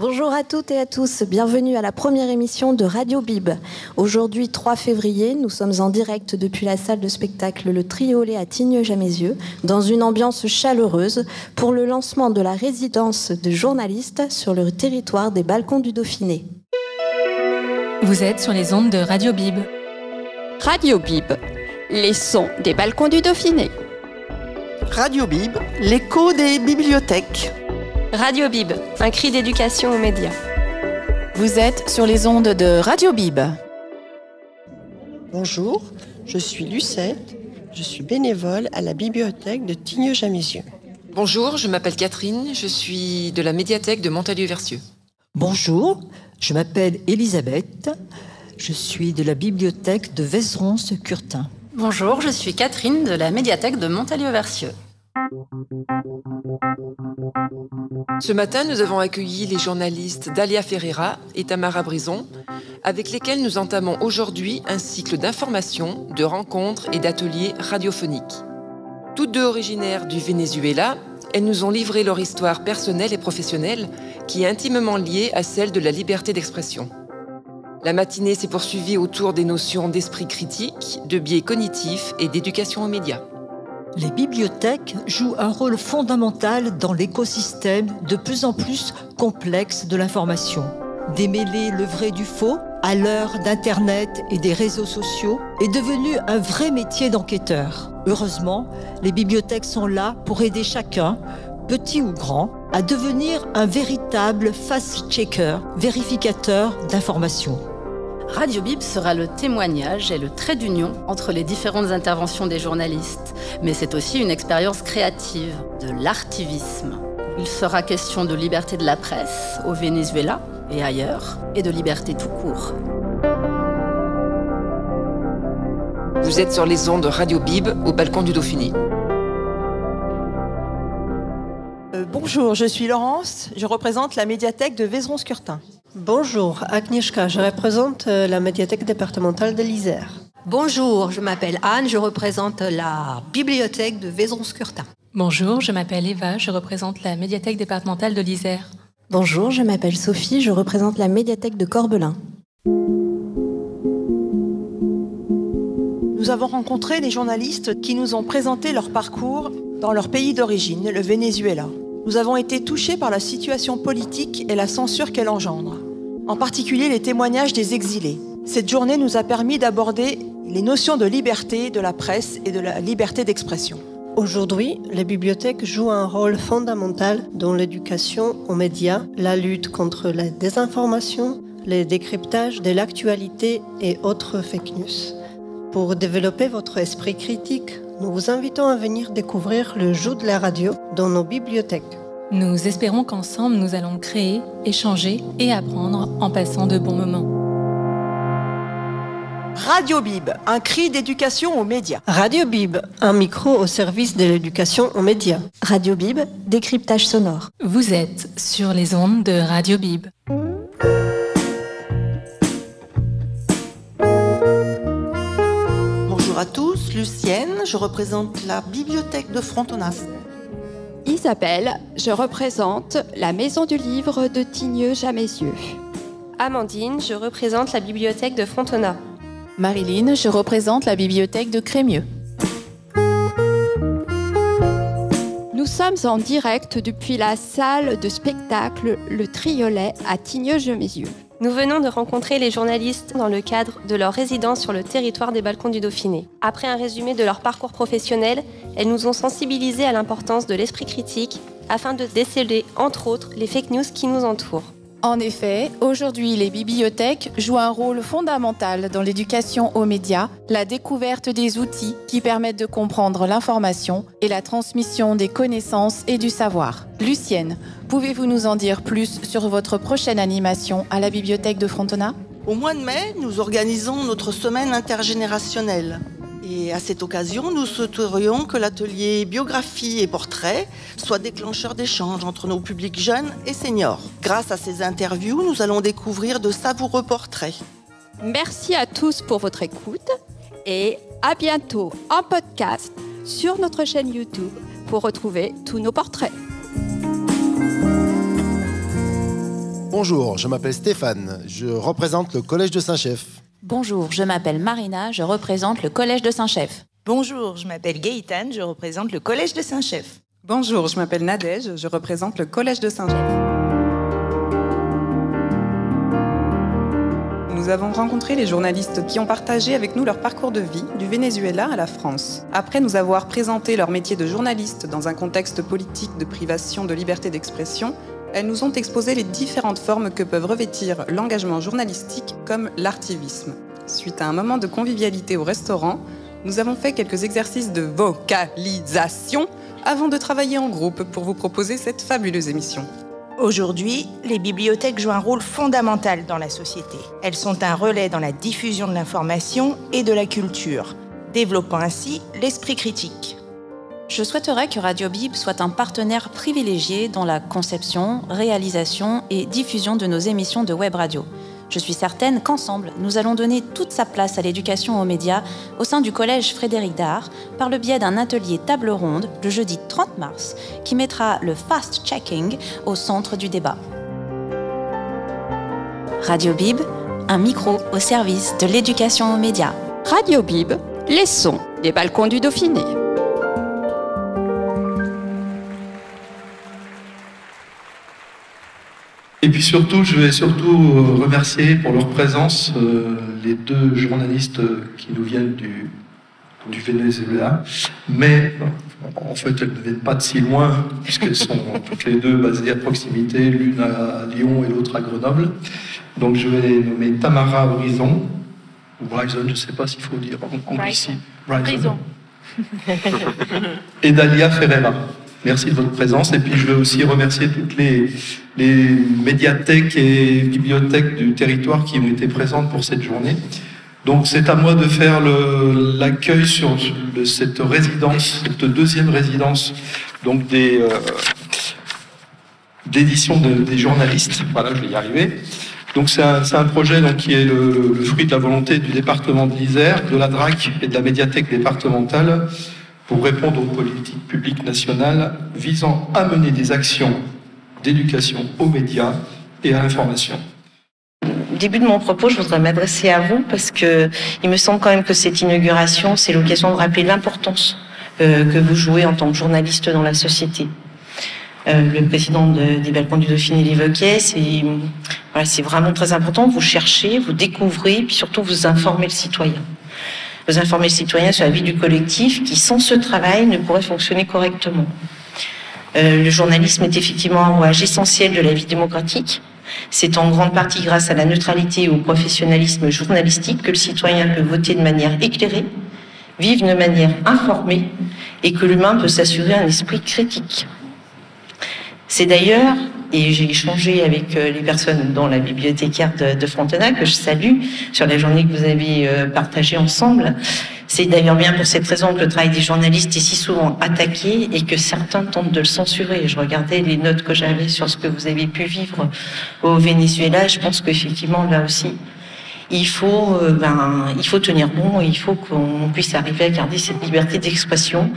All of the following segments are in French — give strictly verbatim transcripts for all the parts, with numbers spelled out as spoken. Bonjour à toutes et à tous, bienvenue à la première émission de Radio Bib. Aujourd'hui trois février, nous sommes en direct depuis la salle de spectacle Le Triolet à Tignieu-Jameyzieu, dans une ambiance chaleureuse, pour le lancement de la résidence de journalistes sur le territoire des Balcons du Dauphiné. Vous êtes sur les ondes de Radio Bib. Radio Bib, les sons des Balcons du Dauphiné. Radio Bib, l'écho des bibliothèques. Radio Bib, un cri d'éducation aux médias. Vous êtes sur les ondes de Radio Bib. Bonjour, je suis Lucette, je suis bénévole à la bibliothèque de Tignieu-Jameyzieu. Bonjour, je m'appelle Catherine, je suis de la médiathèque de Montalieu-Vercieu. Bonjour, je m'appelle Elisabeth, je suis de la bibliothèque de Vézeronce-Curtin. Bonjour, je suis Catherine de la médiathèque de Montalieu-Vercieu. Ce matin, nous avons accueilli les journalistes Dalia Ferreira et Tamara Bryson, avec lesquels nous entamons aujourd'hui un cycle d'informations, de rencontres et d'ateliers radiophoniques. Toutes deux originaires du Venezuela, elles nous ont livré leur histoire personnelle et professionnelle qui est intimement liée à celle de la liberté d'expression. La matinée s'est poursuivie autour des notions d'esprit critique, de biais cognitifs et d'éducation aux médias. Les bibliothèques jouent un rôle fondamental dans l'écosystème de plus en plus complexe de l'information. Démêler le vrai du faux, à l'heure d'Internet et des réseaux sociaux, est devenu un vrai métier d'enquêteur. Heureusement, les bibliothèques sont là pour aider chacun, petit ou grand, à devenir un véritable fact-checker, vérificateur d'informations. Radio Bib sera le témoignage et le trait d'union entre les différentes interventions des journalistes. Mais c'est aussi une expérience créative, de l'artivisme. Il sera question de liberté de la presse au Venezuela et ailleurs, et de liberté tout court. Vous êtes sur les ondes Radio Bib au Balcon du Dauphiné. Euh, bonjour, je suis Laurence, je représente la médiathèque de Vézeronce-Curtin. Bonjour, Agniezska, je représente la médiathèque départementale de l'Isère. Bonjour, je m'appelle Anne, je représente la bibliothèque de Vézeronce-Curtin. Bonjour, je m'appelle Eva, je représente la médiathèque départementale de l'Isère. Bonjour, je m'appelle Sophie, je représente la médiathèque de Corbelin. Nous avons rencontré les journalistes qui nous ont présenté leur parcours dans leur pays d'origine, le Venezuela. Nous avons été touchés par la situation politique et la censure qu'elle engendre, en particulier les témoignages des exilés. Cette journée nous a permis d'aborder les notions de liberté, de la presse et de la liberté d'expression. Aujourd'hui, les bibliothèques jouent un rôle fondamental dans l'éducation aux médias, la lutte contre la désinformation, les décryptages de l'actualité et autres fake news. Pour développer votre esprit critique, nous vous invitons à venir découvrir le joug de la radio dans nos bibliothèques. Nous espérons qu'ensemble, nous allons créer, échanger et apprendre en passant de bons moments. Radio Bib, un cri d'éducation aux médias. Radio Bib, un micro au service de l'éducation aux médias. Radio Bib, décryptage sonore. Vous êtes sur les ondes de Radio Bib. À tous, Lucienne, je représente la bibliothèque de Frontonas. Isabelle, je représente la Maison du Livre de Tignieu-Jameyzieu. Amandine, je représente la bibliothèque de Frontonas. Maryline, je représente la bibliothèque de Crémieu. Nous sommes en direct depuis la salle de spectacle Le Triolet à Tignieu-Jameyzieu. Nous venons de rencontrer les journalistes dans le cadre de leur résidence sur le territoire des Balcons du Dauphiné. Après un résumé de leur parcours professionnel, elles nous ont sensibilisés à l'importance de l'esprit critique afin de déceler, entre autres, les fake news qui nous entourent. En effet, aujourd'hui, les bibliothèques jouent un rôle fondamental dans l'éducation aux médias, la découverte des outils qui permettent de comprendre l'information et la transmission des connaissances et du savoir. Lucienne, pouvez-vous nous en dire plus sur votre prochaine animation à la bibliothèque de Frontenac? Au mois de mai, nous organisons notre semaine intergénérationnelle. Et à cette occasion, nous souhaiterions que l'atelier biographie et portrait soit déclencheur d'échanges entre nos publics jeunes et seniors. Grâce à ces interviews, nous allons découvrir de savoureux portraits. Merci à tous pour votre écoute et à bientôt en podcast sur notre chaîne YouTube pour retrouver tous nos portraits. Bonjour, je m'appelle Stéphane, je représente le Collège de Saint-Chef. Bonjour, je m'appelle Marina, je représente le Collège de Saint-Chef. Bonjour, je m'appelle Gaëtane, je représente le Collège de Saint-Chef. Bonjour, je m'appelle Nadège, je représente le Collège de Saint-Chef. Nous avons rencontré les journalistes qui ont partagé avec nous leur parcours de vie du Venezuela à la France. Après nous avoir présenté leur métier de journaliste dans un contexte politique de privation de liberté d'expression, elles nous ont exposé les différentes formes que peuvent revêtir l'engagement journalistique comme l'artivisme. Suite à un moment de convivialité au restaurant, nous avons fait quelques exercices de vocalisation avant de travailler en groupe pour vous proposer cette fabuleuse émission. Aujourd'hui, les bibliothèques jouent un rôle fondamental dans la société. Elles sont un relais dans la diffusion de l'information et de la culture, développant ainsi l'esprit critique. Je souhaiterais que Radio Bib soit un partenaire privilégié dans la conception, réalisation et diffusion de nos émissions de web radio. Je suis certaine qu'ensemble, nous allons donner toute sa place à l'éducation aux médias au sein du Collège Frédéric Dard par le biais d'un atelier table ronde le jeudi trente mars qui mettra le fast-checking au centre du débat. Radio Bib, un micro au service de l'éducation aux médias. Radio Bib, les sons des balcons du Dauphiné. Et puis surtout, je vais surtout remercier pour leur présence euh, les deux journalistes qui nous viennent du, du Venezuela. Mais en fait, elles ne viennent pas de si loin, puisqu'elles sont toutes les deux basées à proximité, l'une à Lyon et l'autre à Grenoble. Donc je vais les nommer Tamara Bryson, ou Bryson, je ne sais pas s'il faut dire en anglais. Bryson. Et Dalia Ferreira. Merci de votre présence. Et puis, je veux aussi remercier toutes les, les médiathèques et bibliothèques du territoire qui ont été présentes pour cette journée. Donc, c'est à moi de faire l'accueil sur le, cette résidence, cette deuxième résidence, donc des, euh, d'édition de, des journalistes. Voilà, je vais y arriver. Donc, c'est un, un projet donc, qui est le, le fruit de la volonté du département de l'Isère, de la D R A C et de la médiathèque départementale, pour répondre aux politiques publiques nationales visant à mener des actions d'éducation aux médias et à l'information. Au début de mon propos, je voudrais m'adresser à vous parce que il me semble quand même que cette inauguration, c'est l'occasion de rappeler l'importance euh, que vous jouez en tant que journaliste dans la société. Euh, le président de, des Balcons du Dauphiné l'évoquait, c'est voilà, c'est vraiment très important. Vous cherchez, vous découvrez, puis surtout vous informez le citoyen. Vous informer les citoyens sur la vie du collectif qui, sans ce travail, ne pourrait fonctionner correctement. Euh, le journalisme est effectivement un rouage essentiel de la vie démocratique. C'est en grande partie grâce à la neutralité et au professionnalisme journalistique que le citoyen peut voter de manière éclairée, vivre de manière informée et que l'humain peut s'assurer un esprit critique. C'est d'ailleurs, et j'ai échangé avec les personnes dont la bibliothécaire de, de Frontenac, que je salue, sur la journée que vous avez euh, partagée ensemble. C'est d'ailleurs bien pour cette raison que le travail des journalistes est si souvent attaqué et que certains tentent de le censurer. Je regardais les notes que j'avais sur ce que vous avez pu vivre au Venezuela. Je pense qu'effectivement, là aussi, il faut, euh, ben, il faut tenir bon, il faut qu'on puisse arriver à garder cette liberté d'expression.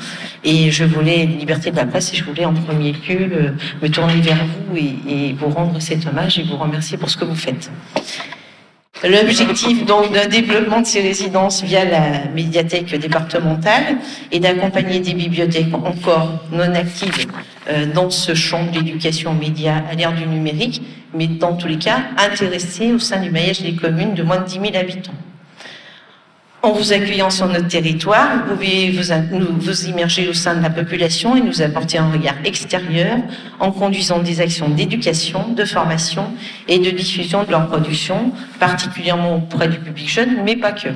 Et je voulais, liberté de la presse, et je voulais en premier lieu euh, me tourner vers vous et, et vous rendre cet hommage et vous remercier pour ce que vous faites. L'objectif donc d'un développement de ces résidences via la médiathèque départementale est d'accompagner des bibliothèques encore non actives euh, dans ce champ de l'éducation aux médias à l'ère du numérique, mais dans tous les cas intéressées au sein du maillage des communes de moins de dix mille habitants. En vous accueillant sur notre territoire, vous pouvez vous, nous, vous immerger au sein de la population et nous apporter un regard extérieur en conduisant des actions d'éducation, de formation et de diffusion de leur production, particulièrement auprès du public jeune, mais pas que.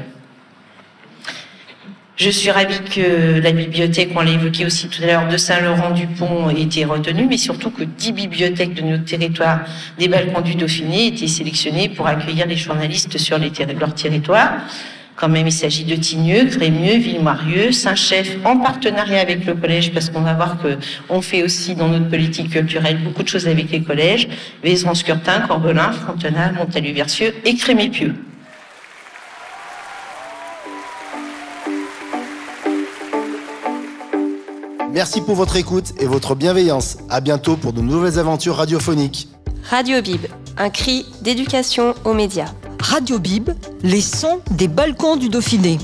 Je suis ravie que la bibliothèque, on l'a évoqué aussi tout à l'heure, de Saint-Laurent-du-Pont ait été retenue, mais surtout que dix bibliothèques de notre territoire des Balcons du Dauphiné aient été sélectionnées pour accueillir les journalistes sur les terri- leur territoire. Quand même, il s'agit de Tignieu, Crémieu, Villemarieux, Saint-Chef, en partenariat avec le collège, parce qu'on va voir que on fait aussi dans notre politique culturelle beaucoup de choses avec les collèges, Vézeronce-Curtin, Corbelin, Frontenas, Montalieu-Vercieu et Crémieu. Merci pour votre écoute et votre bienveillance. À bientôt pour de nouvelles aventures radiophoniques. Radio Bib. un cri d'éducation aux médias. Radio Bib, les sons des balcons du Dauphiné.